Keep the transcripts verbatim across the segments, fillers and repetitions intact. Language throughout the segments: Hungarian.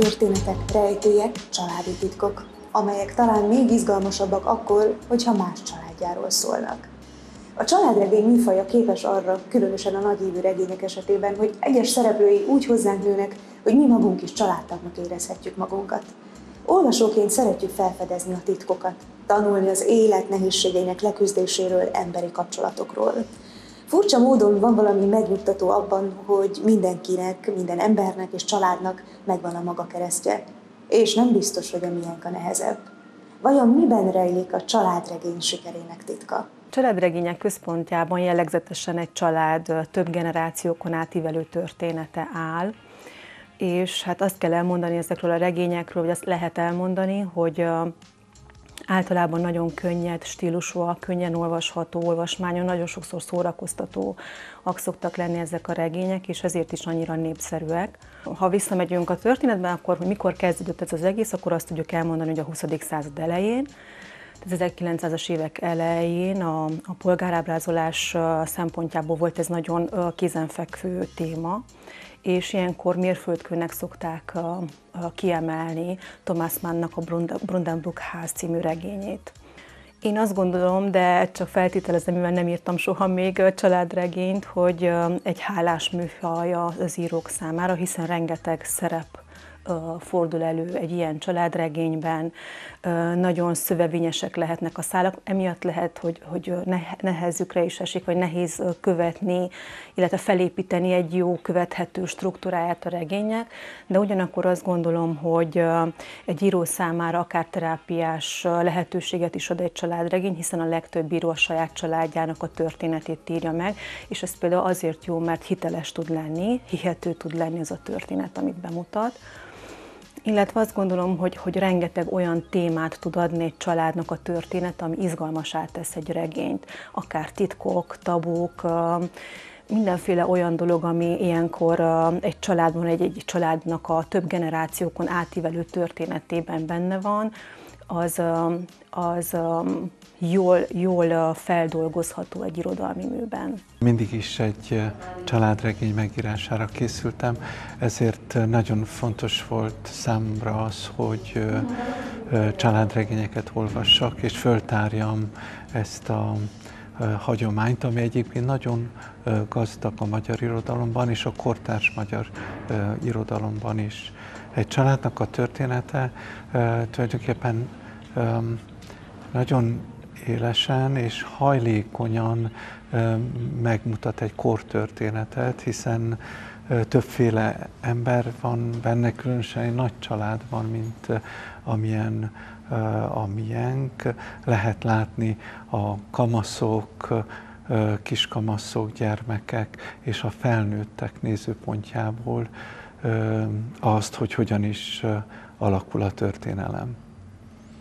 történetek, rejtélyek, családi titkok, amelyek talán még izgalmasabbak akkor, hogyha más családjáról szólnak. A családregény műfaja képes arra, különösen a nagyívű regények esetében, hogy egyes szereplői úgy hozzánk nőnek, hogy mi magunk is családtagnak érezhetjük magunkat. Olvasóként szeretjük felfedezni a titkokat, tanulni az élet nehézségeinek leküzdéséről, emberi kapcsolatokról. Furcsa módon van valami megnyugtató abban, hogy mindenkinek, minden embernek és családnak megvan a maga keresztje, és nem biztos, hogy a miénk a nehezebb. Vajon miben rejlik a családregény sikerének titka? A családregények központjában jellegzetesen egy család több generációkon átívelő története áll, és hát azt kell elmondani ezekről a regényekről, hogy azt lehet elmondani, hogy általában nagyon könnyed stílusúak, könnyen olvasható olvasmányon, nagyon sokszor szórakoztatóak szoktak lenni ezek a regények, és ezért is annyira népszerűek. Ha visszamegyünk a történetben, akkor hogy mikor kezdődött ez az egész, akkor azt tudjuk elmondani, hogy a huszadik század elején, az ezerkilencszázas évek elején a, a polgárábrázolás szempontjából volt ez nagyon kézenfekvő téma, és ilyenkor mérföldkőnek szokták kiemelni Thomas Mannnak a Brandenburg ház című regényét. Én azt gondolom, de csak feltételezem, mivel nem írtam soha még családregényt, hogy egy hálás műfaj az írók számára, hiszen rengeteg szerep fordul elő egy ilyen családregényben, nagyon szövevényesek lehetnek a szálak, emiatt lehet, hogy, hogy nehezükre is esik, vagy nehéz követni, illetve felépíteni egy jó követhető struktúráját a regénynek, de ugyanakkor azt gondolom, hogy egy író számára akár terápiás lehetőséget is ad egy családregény, hiszen a legtöbb író a saját családjának a történetét írja meg, és ez például azért jó, mert hiteles tud lenni, hihető tud lenni az a történet, amit bemutat. Illetve azt gondolom, hogy, hogy rengeteg olyan témát tud adni egy családnak a történet, ami izgalmasá tesz egy regényt. Akár titkok, tabuk, mindenféle olyan dolog, ami ilyenkor egy családban, egy, egy családnak a több generációkon átívelő történetében benne van, az, az jól, jól feldolgozható egy irodalmi műben. Mindig is egy családregény megírására készültem, ezért nagyon fontos volt számomra az, hogy családregényeket olvassak, és föltárjam ezt a hagyományt, ami egyébként nagyon gazdag a magyar irodalomban és a kortárs magyar irodalomban is. Egy családnak a története tulajdonképpen nagyon élesen és hajlékonyan megmutat egy kortörténetet, hiszen többféle ember van benne, különösen egy nagy családban, mint amilyen a miénk. Lehet látni a kamaszok, kiskamasszok, gyermekek és a felnőttek nézőpontjából azt, hogy hogyan is alakul a történelem.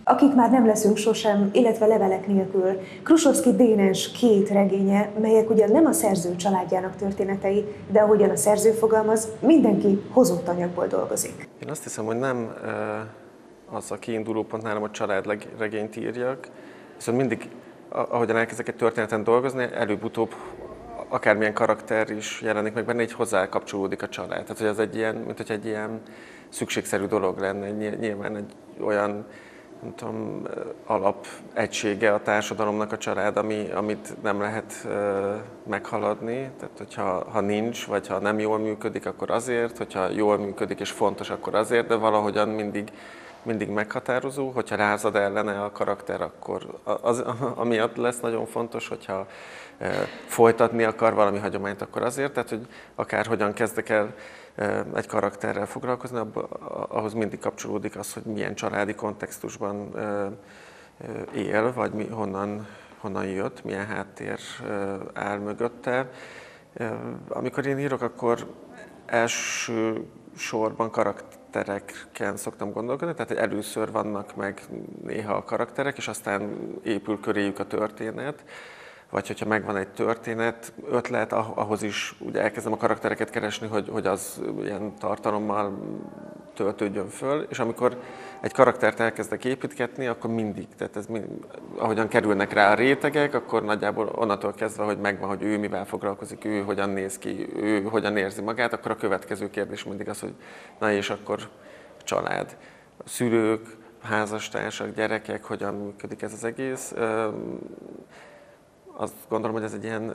Akik már nem leszünk sosem, illetve levelek nélkül. Krusovszky Dénes két regénye, melyek ugyan nem a szerző családjának történetei, de ahogyan a szerző fogalmaz, mindenki hozott anyagból dolgozik. Én azt hiszem, hogy nem az a kiinduló pont nálam, a családregényt írjak, viszont mindig, ahogyan elkezdek egy történeten dolgozni, előbb-utóbb akármilyen karakter is jelenik meg benne, így hozzá kapcsolódik a család. Tehát, hogy ez egy ilyen, mint hogy egy ilyen szükségszerű dolog lenne, nyilván egy olyan, nem tudom, alap egysége a társadalomnak a család, ami, amit nem lehet uh, meghaladni. Tehát, hogyha ha nincs, vagy ha nem jól működik, akkor azért, hogyha jól működik és fontos, akkor azért, de valahogyan mindig, mindig meghatározó. Hogyha rázad ellene a karakter, akkor az, amiatt lesz nagyon fontos, hogyha uh, folytatni akar valami hagyományt, akkor azért. Tehát, hogy akárhogyan kezdek el egy karakterrel foglalkozni, ahhoz mindig kapcsolódik az, hogy milyen családi kontextusban él, vagy mi, honnan, honnan jött, milyen háttér áll mögötte. Amikor én írok, akkor első sorban karaktereken szoktam gondolkodni, tehát először vannak meg néha a karakterek, és aztán épül köréjük a történet. Vagy hogyha megvan egy történet, ötlet, ahhoz is ugye elkezdem a karaktereket keresni, hogy, hogy az ilyen tartalommal töltődjön föl, és amikor egy karaktert elkezdek építgetni, akkor mindig, tehát ez mind, ahogyan kerülnek rá a rétegek, akkor nagyjából onnantól kezdve, hogy megvan, hogy ő mivel foglalkozik, ő hogyan néz ki, ő hogyan érzi magát, akkor a következő kérdés mindig az, hogy na és akkor család, szülők, házastársak, gyerekek, hogyan működik ez az egész. Azt gondolom, hogy ez egy ilyen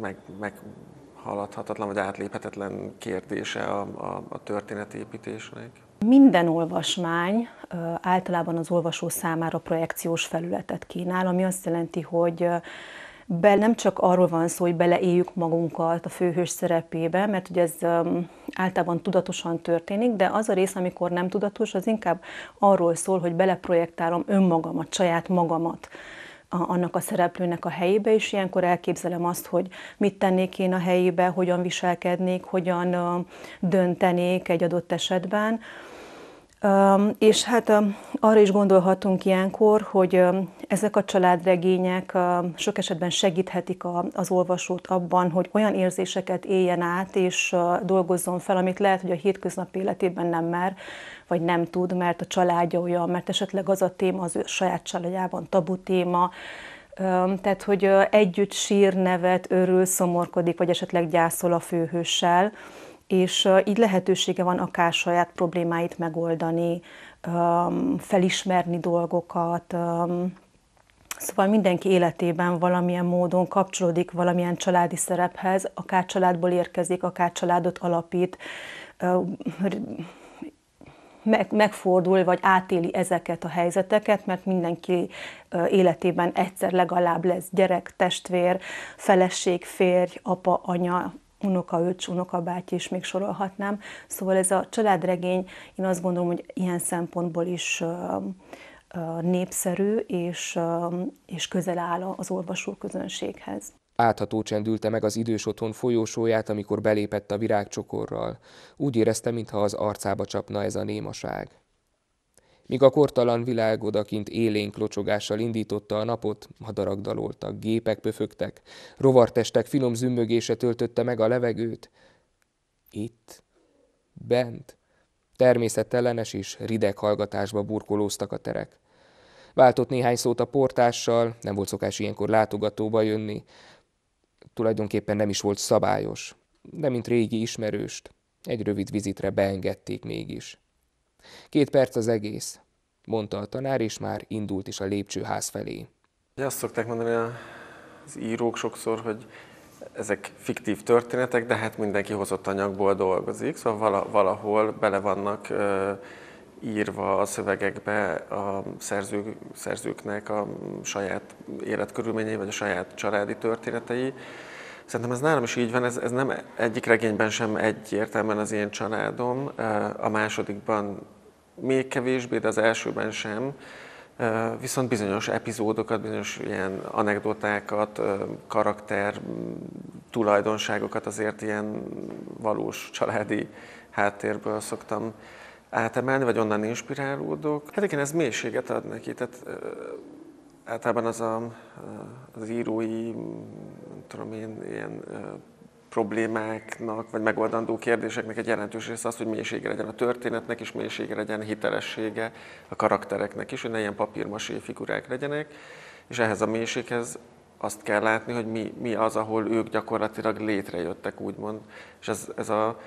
meg, meghaladhatatlan vagy átléphetetlen kérdése a, a, a történetépítésnek. Minden olvasmány általában az olvasó számára projekciós felületet kínál, ami azt jelenti, hogy Be, nem csak arról van szó, hogy beleéljük magunkat a főhős szerepébe, mert ugye ez um, általában tudatosan történik, de az a rész, amikor nem tudatos, az inkább arról szól, hogy beleprojektálom önmagamat, saját magamat a, annak a szereplőnek a helyébe, és ilyenkor elképzelem azt, hogy mit tennék én a helyébe, hogyan viselkednék, hogyan uh, döntenék egy adott esetben. Um, és hát um, arra is gondolhatunk ilyenkor, hogy um, ezek a családregények um, sok esetben segíthetik a, az olvasót abban, hogy olyan érzéseket éljen át és uh, dolgozzon fel, amit lehet, hogy a hétköznapi életében nem mer, vagy nem tud, mert a családja olyan, mert esetleg az a téma az ő saját családjában tabu téma, um, tehát hogy uh, együtt sír, nevet, örül, szomorkodik, vagy esetleg gyászol a főhőssel. És így lehetősége van akár saját problémáit megoldani, felismerni dolgokat. Szóval mindenki életében valamilyen módon kapcsolódik valamilyen családi szerephez, akár családból érkezik, akár családot alapít, megfordul vagy átéli ezeket a helyzeteket, mert mindenki életében egyszer legalább lesz gyerek, testvér, feleség, férj, apa, anya, unoka, öcs, unoka, báty, és még sorolhatnám. Szóval ez a családregény, én azt gondolom, hogy ilyen szempontból is népszerű, és, és közel áll az olvasóközönséghez. Átható csendülte meg az idős otthon folyósóját, amikor belépett a virágcsokorral. Úgy érezte, mintha az arcába csapna ez a némaság. Míg a kortalan világ odakint élénk locsogással indította a napot, madarak daloltak, gépek pöfögtek, rovartestek finom zümmögése töltötte meg a levegőt. Itt, bent, természetellenes és rideg hallgatásba burkolóztak a terek. Váltott néhány szót a portással, nem volt szokás ilyenkor látogatóba jönni. Tulajdonképpen nem is volt szabályos, de mint régi ismerőst, egy rövid vizitre beengedték mégis. Két perc az egész, mondta a tanár, és már indult is a lépcsőház felé. Azt szokták mondani az írók sokszor, hogy ezek fiktív történetek, de hát mindenki hozott anyagból dolgozik, szóval valahol bele vannak írva a szövegekbe a szerzők, szerzőknek a saját életkörülményei, vagy a saját családi történetei. Szerintem ez nálam is így van, ez, ez nem egyik regényben sem egyértelműen az én családom, a másodikban még kevésbé, de az elsőben sem. Viszont bizonyos epizódokat, bizonyos ilyen anekdotákat, karakter, tulajdonságokat azért ilyen valós családi háttérből szoktam átemelni, vagy onnan inspirálódok. Hát igen, ez mélységet ad neki. Tehát, általában az, a, az írói nem tudom én, ilyen problémáknak, vagy megoldandó kérdéseknek egy jelentős része az, hogy mélysége legyen a történetnek, és mélysége legyen hitelessége a karaktereknek is, hogy ne ilyen papírmasé figurák legyenek, és ehhez a mélységhez azt kell látni, hogy mi, mi az, ahol ők gyakorlatilag létrejöttek, úgymond, és ez, ez a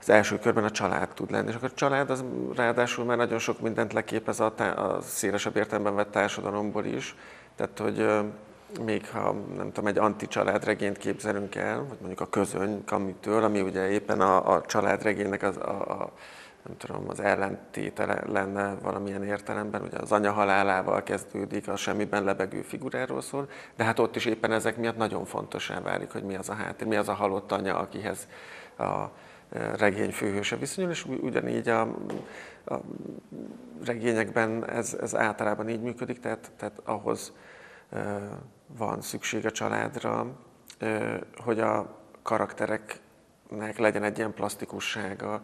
az első körben a család tud lenni, és akkor a család az ráadásul már nagyon sok mindent leképez a, a szélesebb értelemben vett társadalomból is, tehát hogy még ha nem tudom, egy anticsaládregényt képzelünk el, vagy mondjuk a közöny kamitől, ami ugye éppen a, a családregénynek az, a, a, nem tudom, az ellentéte lenne valamilyen értelemben, ugye az anya halálával kezdődik, a semmiben lebegő figuráról szól, de hát ott is éppen ezek miatt nagyon fontossá válik, hogy mi az a háttér, mi az a halott anya, akihez a regény főhőse viszonyul, és ugyanígy a, a regényekben ez, ez általában így működik, tehát, tehát ahhoz van szükség a családra, hogy a karaktereknek legyen egy ilyen plastikussága.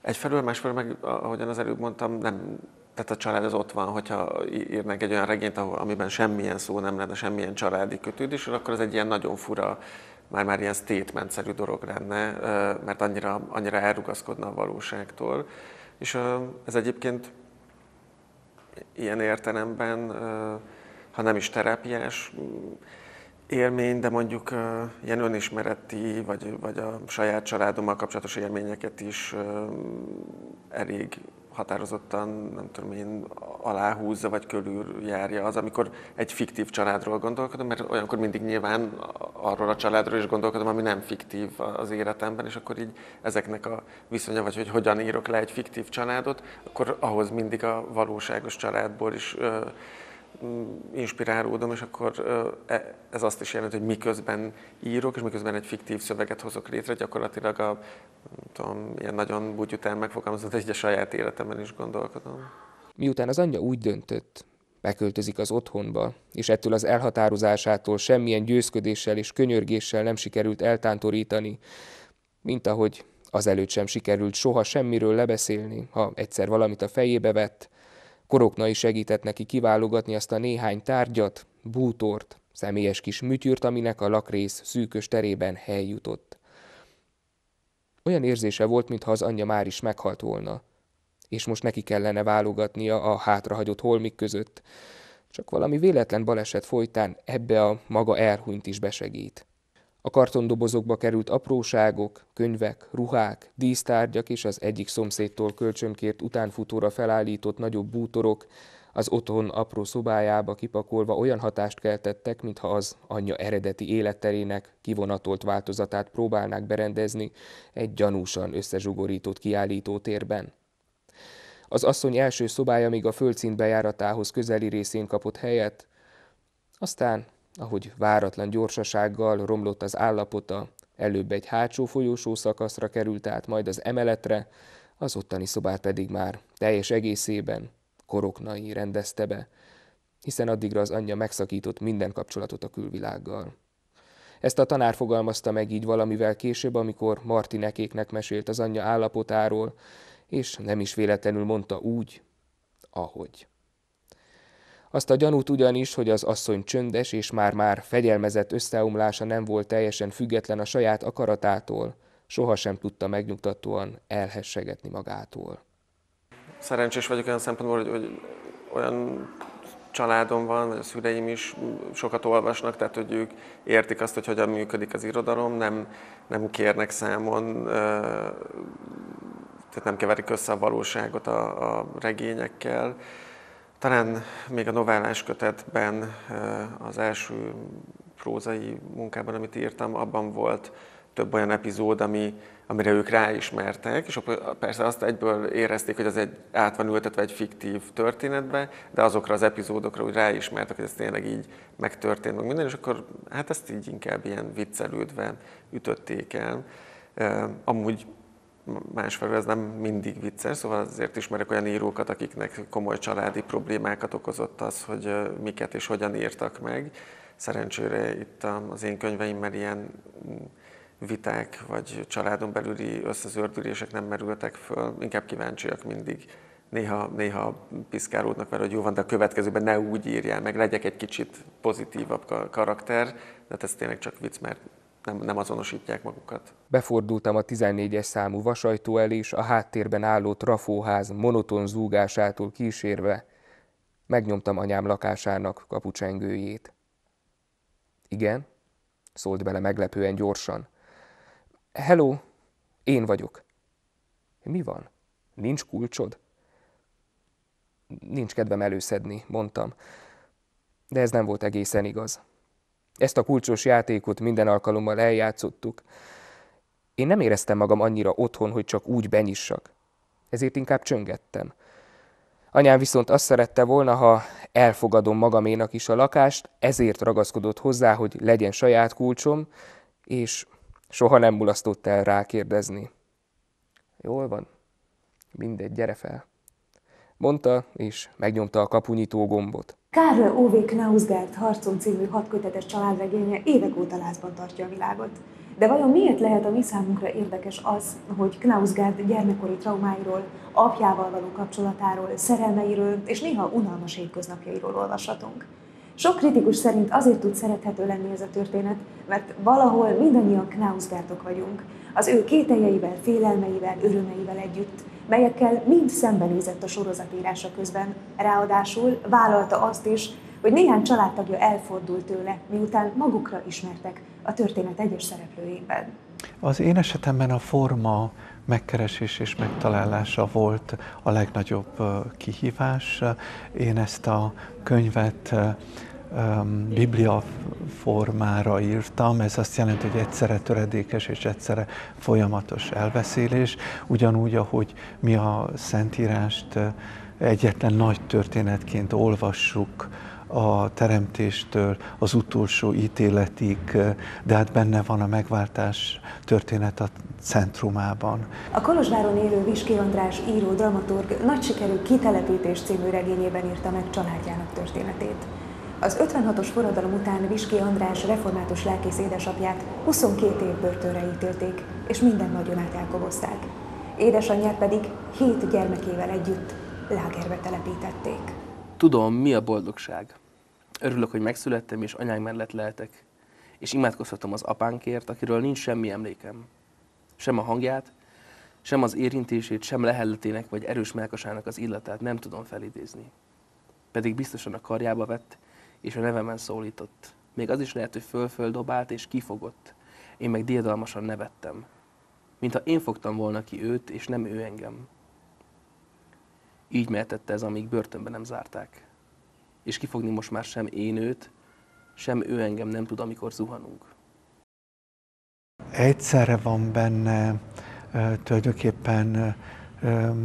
Egyfelől, másfelől meg, ahogyan az előbb mondtam, nem, tehát a család az ott van, hogyha írnak egy olyan regényt, amiben semmilyen szó nem lenne, semmilyen családi kötődés, akkor ez egy ilyen nagyon fura, már-már ilyen statement-szerű dolog lenne, mert annyira, annyira elrugaszkodna a valóságtól. És ez egyébként ilyen értelemben, ha nem is terápiás élmény, de mondjuk ilyen önismereti, vagy, vagy a saját családommal kapcsolatos élményeket is elég határozottan, nem tudom én, aláhúzza vagy körüljárja az, amikor egy fiktív családról gondolkodom, mert olyankor mindig nyilván arról a családról is gondolkodom, ami nem fiktív az életemben, és akkor így ezeknek a viszonya, vagy hogy hogyan írok le egy fiktív családot, akkor ahhoz mindig a valóságos családból is ö, inspirálódom, és akkor ez azt is jelenti, hogy miközben írok, és miközben egy fiktív szöveget hozok létre, gyakorlatilag a, nem tudom, ilyen nagyon bugyután megfogalmazott, hogy a saját életemben is gondolkodom. Miután az anyja úgy döntött, beköltözik az otthonba, és ettől az elhatározásától semmilyen győzködéssel és könyörgéssel nem sikerült eltántorítani, mint ahogy azelőtt sem sikerült soha semmiről lebeszélni, ha egyszer valamit a fejébe vett. Koroknai segített neki kiválogatni azt a néhány tárgyat, bútort, személyes kis műtyűrt, aminek a lakrész szűkös terében hely jutott. Olyan érzése volt, mintha az anyja már is meghalt volna, és most neki kellene válogatnia a hátrahagyott holmik között, csak valami véletlen baleset folytán ebbe a maga elhunyt is besegít. A kartondobozokba került apróságok, könyvek, ruhák, dísztárgyak és az egyik szomszédtól kölcsönkért utánfutóra felállított nagyobb bútorok az otthon apró szobájába kipakolva olyan hatást keltettek, mintha az anyja eredeti életterének kivonatolt változatát próbálnák berendezni egy gyanúsan összezsugorított kiállítótérben. Az asszony első szobája még a földszint bejáratához közeli részén kapott helyet, aztán... Ahogy váratlan gyorsasággal romlott az állapota, előbb egy hátsó folyósó szakaszra került át, majd az emeletre, az ottani szobát pedig már teljes egészében Koroknai rendezte be, hiszen addigra az anyja megszakított minden kapcsolatot a külvilággal. Ezt a tanár fogalmazta meg így valamivel később, amikor Martinekéknek mesélt az anyja állapotáról, és nem is véletlenül mondta úgy, ahogy. Azt a gyanút ugyanis, hogy az asszony csöndes és már-már fegyelmezett összeomlása nem volt teljesen független a saját akaratától, sohasem tudta megnyugtatóan elhessegetni magától. Szerencsés vagyok olyan szempontból, hogy, hogy olyan családom van, vagy a szüleim is sokat olvasnak, tehát hogy ők értik azt, hogy hogyan működik az irodalom, nem, nem kérnek számon, tehát nem keverik össze a valóságot a, a regényekkel. Talán még a novellás kötetben, az első prózai munkában, amit írtam, abban volt több olyan epizód, ami, amire ők ráismertek, és persze azt egyből érezték, hogy ez egy, át van ültetve egy fiktív történetbe, de azokra az epizódokra úgy ráismertek, hogy ez tényleg így megtörtént meg minden, és akkor hát ezt így inkább ilyen viccelődve ütötték el. Amúgy másfelől ez nem mindig vicces, szóval azért ismerek olyan írókat, akiknek komoly családi problémákat okozott az, hogy miket és hogyan írtak meg. Szerencsére itt az én könyveimmel ilyen viták vagy családon belüli összezördülések nem merültek föl, inkább kíváncsiak mindig. Néha, néha piszkálódnak vele, hogy jó van, de a következőben ne úgy írjál meg, legyek egy kicsit pozitívabb karakter, de ez tényleg csak vicc, mert Nem, nem azonosítják magukat. Befordultam a tizennégyes számú vasajtó elé, és a háttérben álló trafóház monoton zúgásától kísérve megnyomtam anyám lakásának kapucsengőjét. Igen? Szólt bele meglepően gyorsan. Hello, én vagyok. Mi van? Nincs kulcsod? Nincs kedvem előszedni, mondtam. De ez nem volt egészen igaz. Ezt a kulcsos játékot minden alkalommal eljátszottuk. Én nem éreztem magam annyira otthon, hogy csak úgy benyissak. Ezért inkább csöngettem. Anyám viszont azt szerette volna, ha elfogadom magaménak is a lakást, ezért ragaszkodott hozzá, hogy legyen saját kulcsom, és soha nem mulasztott el rákérdezni. Jól van, mindegy, gyere fel. Mondta, és megnyomta a kapunyító gombot. Karl Ove Knausgård Harcom című hatkötetes családregénye évek óta lázban tartja a világot. De vajon miért lehet a mi számunkra érdekes az, hogy Knausgård gyermekkori traumáiról, apjával való kapcsolatáról, szerelmeiről és néha unalmas hétköznapjairól olvashatunk? Sok kritikus szerint azért tud szerethető lenni ez a történet, mert valahol mindannyian Knausgårdok vagyunk, az ő kételjeivel, félelmeivel, örömeivel együtt, melyekkel mind szembenézett a sorozatírása közben. Ráadásul vállalta azt is, hogy néhány családtagja elfordult tőle, miután magukra ismertek a történet egyes szereplőjében. Az én esetemben a forma megkeresés és megtalálása volt a legnagyobb kihívás. Én ezt a könyvet biblia formára írtam, ez azt jelenti, hogy egyszerre töredékes és egyszerre folyamatos elbeszélés, ugyanúgy, ahogy mi a Szentírást egyetlen nagy történetként olvassuk, a teremtéstől az utolsó ítéletig, de hát benne van a megváltás történet a centrumában. A Kolozsváron élő Visky András író, dramaturg nagy sikerű Kitelepítés című regényében írta meg családjának történetét. Az ötvenhatos forradalom után Visky András református lelkész édesapját huszonkét év börtönre ítélték, és minden vagyonát elkobozták. Édesanyját pedig hét gyermekével együtt lágerbe telepítették. Tudom, mi a boldogság. Örülök, hogy megszülettem, és anyám mellett lehetek. És imádkozhatom az apánkért, akiről nincs semmi emlékem. Sem a hangját, sem az érintését, sem lehelletének vagy erős mellkasának az illatát nem tudom felidézni. Pedig biztosan a karjába vett, és a nevemen szólított. Még az is lehet, hogy fölföldobált és kifogott. Én meg diadalmasan nevettem. Mintha én fogtam volna ki őt, és nem ő engem. Így mehetette ez, amíg börtönbe nem zárták. És kifogni most már sem én őt, sem ő engem nem tud, amikor zuhanunk. Egyszerre van benne tulajdonképpen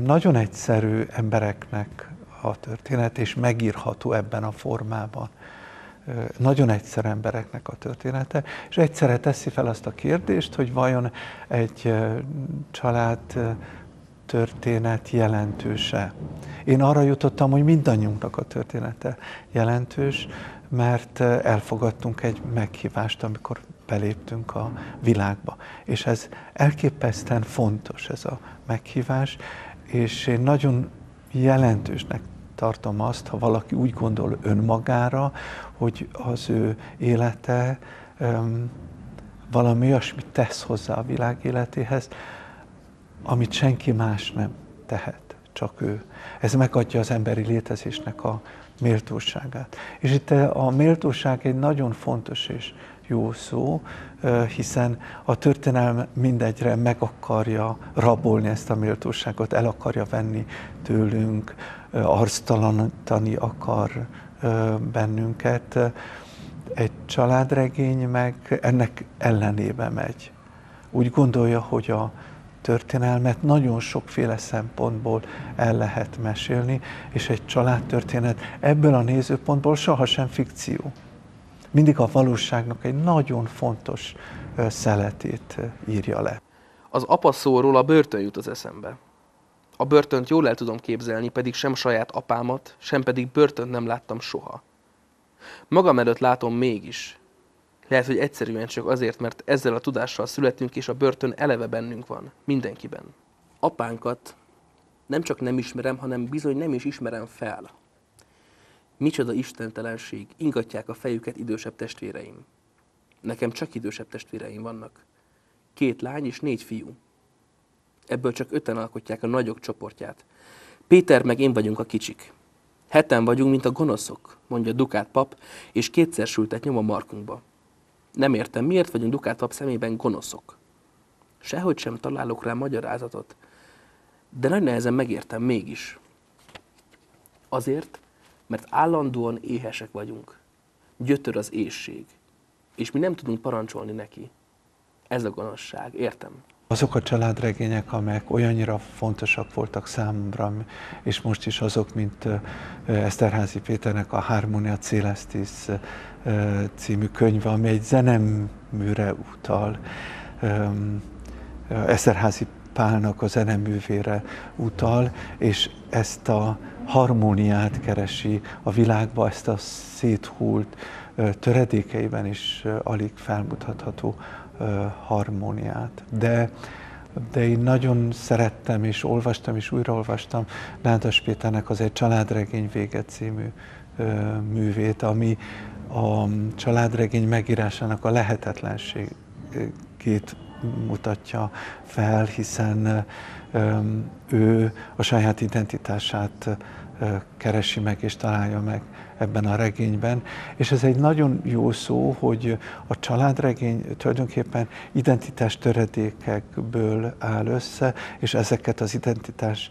nagyon egyszerű embereknek a történet, és megírható ebben a formában. Nagyon egyszerű embereknek a története, és egyszerre teszi fel azt a kérdést, hogy vajon egy család történet jelentőse. Én arra jutottam, hogy mindannyiunknak a története jelentős, mert elfogadtunk egy meghívást, amikor beléptünk a világba. És ez elképesztően fontos, ez a meghívás, és én nagyon jelentősnek tartom azt, ha valaki úgy gondol önmagára, hogy az ő élete um, valami olyasmit tesz hozzá a világ életéhez, amit senki más nem tehet, csak ő. Ez megadja az emberi létezésnek a méltóságát. És itt a méltóság egy nagyon fontos és jó szó, hiszen a történelem mindegyre meg akarja rabolni ezt a méltóságot, el akarja venni tőlünk, arctalanítani akar bennünket. Egy családregény meg ennek ellenébe megy. Úgy gondolja, hogy a történelmet nagyon sokféle szempontból el lehet mesélni, és egy családtörténet ebből a nézőpontból sohasem fikció. Mindig a valóságnak egy nagyon fontos szeletét írja le. Az apa szóról a börtön jut az eszembe. A börtönt jól el tudom képzelni, pedig sem saját apámat, sem pedig börtönt nem láttam soha. Magam előtt látom mégis. Lehet, hogy egyszerűen csak azért, mert ezzel a tudással születünk, és a börtön eleve bennünk van, mindenkiben. Apánkat nem csak nem ismerem, hanem bizony nem is ismerem fel. Micsoda istentelenség, ingatják a fejüket idősebb testvéreim. Nekem csak idősebb testvéreim vannak. Két lány és négy fiú. Ebből csak öten alkotják a nagyok csoportját. Péter meg én vagyunk a kicsik. Heten vagyunk, mint a gonoszok, mondja Dukát pap, és kétszer sültet nyom a markunkba. Nem értem, miért vagyunk Dukát pap szemében gonoszok. Sehogy sem találok rá magyarázatot, de nagy nehezen megértem mégis. Azért, mert állandóan éhesek vagyunk. Gyötör az éhség, és mi nem tudunk parancsolni neki. Ez a gonoszság, értem. Azok a családregények, amelyek olyannyira fontosak voltak számomra, és most is azok, mint Esterházy Péternek a Harmonia Caelestis című könyve, ami egy zeneműre utal, Esterházy Pálnak a zeneművére utal, és ezt a harmóniát keresi a világba, ezt a széthult töredékeiben is alig felmutatható harmóniát. De, de én nagyon szerettem, és olvastam, és újraolvastam Ládas Péternek az Egy Családregény vége című művét, ami a családregény megírásának a lehetetlenségét mutatja fel, hiszen ő a saját identitását keresi meg és találja meg ebben a regényben. És ez egy nagyon jó szó, hogy a családregény tulajdonképpen identitás töredékekből áll össze, és ezeket az identitás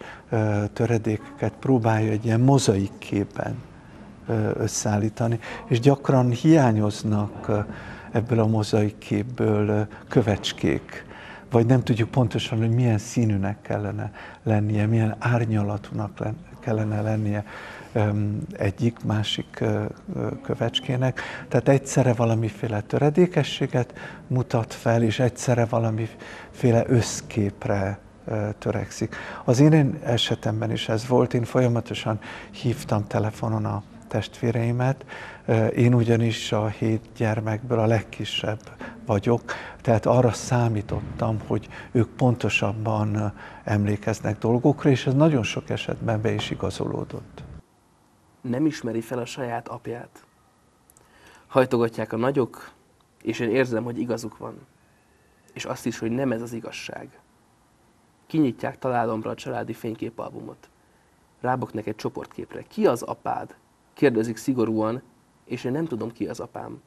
töredékeket próbálja egy ilyen mozaik képen összeállítani, és gyakran hiányoznak ebből a mozaik képből kövecskék, vagy nem tudjuk pontosan, hogy milyen színűnek kellene lennie, milyen árnyalatúnak kellene lennie egyik, másik kövecskének. Tehát egyszerre valamiféle töredékességet mutat fel, és egyszerre valamiféle összképre törekszik. Az én esetemben is ez volt, én folyamatosan hívtam telefonon a testvéreimet, én ugyanis a hét gyermekből a legkisebb vagyok, tehát arra számítottam, hogy ők pontosabban emlékeznek dolgokra, és ez nagyon sok esetben be is igazolódott. Nem ismeri fel a saját apját. Hajtogatják a nagyok, és én érzem, hogy igazuk van. És azt is, hogy nem ez az igazság. Kinyitják találomra a családi fényképalbumot. Ráboknak egy csoportképre. Ki az apád? Kérdezik szigorúan, és én nem tudom, ki az apám.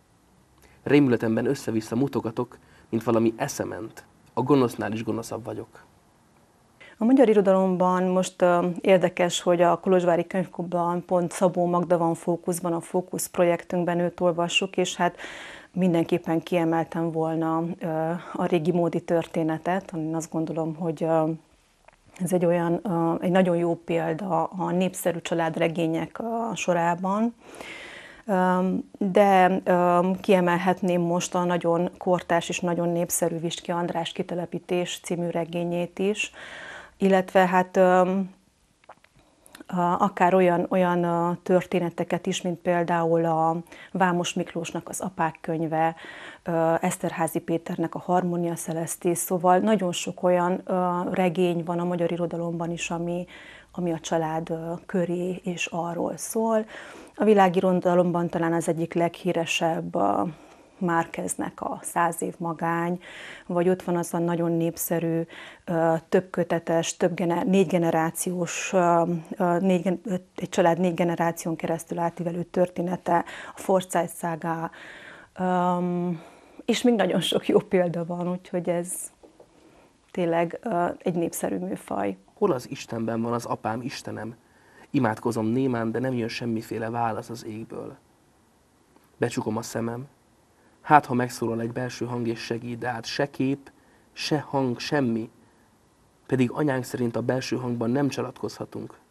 Rémületemben össze-vissza mutogatok, mint valami eszement. A gonosznál is gonoszabb vagyok. A magyar irodalomban most uh, érdekes, hogy a Kolozsvári Könyvklubban pont Szabó Magda van fókuszban, a fókusz projektünkben őt olvassuk, és hát mindenképpen kiemeltem volna uh, a régi módi történetet. Én azt gondolom, hogy uh, ez egy olyan, uh, egy nagyon jó példa a népszerű családregények uh, sorában. De kiemelhetném most a nagyon kortárs és nagyon népszerű Visky András Kitelepítés című regényét is, illetve hát akár olyan, olyan történeteket is, mint például a Vámos Miklósnak az Apák könyve, Esterházy Péternek a Harmónia szelete, szóval nagyon sok olyan regény van a magyar irodalomban is, ami, ami a család köré és arról szól. A világirodalomban talán az egyik leghíresebb a Márqueznek a Száz év magány, vagy ott van az a nagyon népszerű, többkötetes, több gener- négy generációs, négy, egy család négy generáción keresztül átívelő története, a Forsyte Saga, és még nagyon sok jó példa van, úgyhogy ez tényleg egy népszerű műfaj. Hol az Istenben van az apám, Istenem? Imádkozom némán, de nem jön semmiféle válasz az égből. Becsukom a szemem. Hát, ha megszólal egy belső hang és segít, de hát se kép, se hang, semmi. Pedig anyánk szerint a belső hangban nem csalatkozhatunk.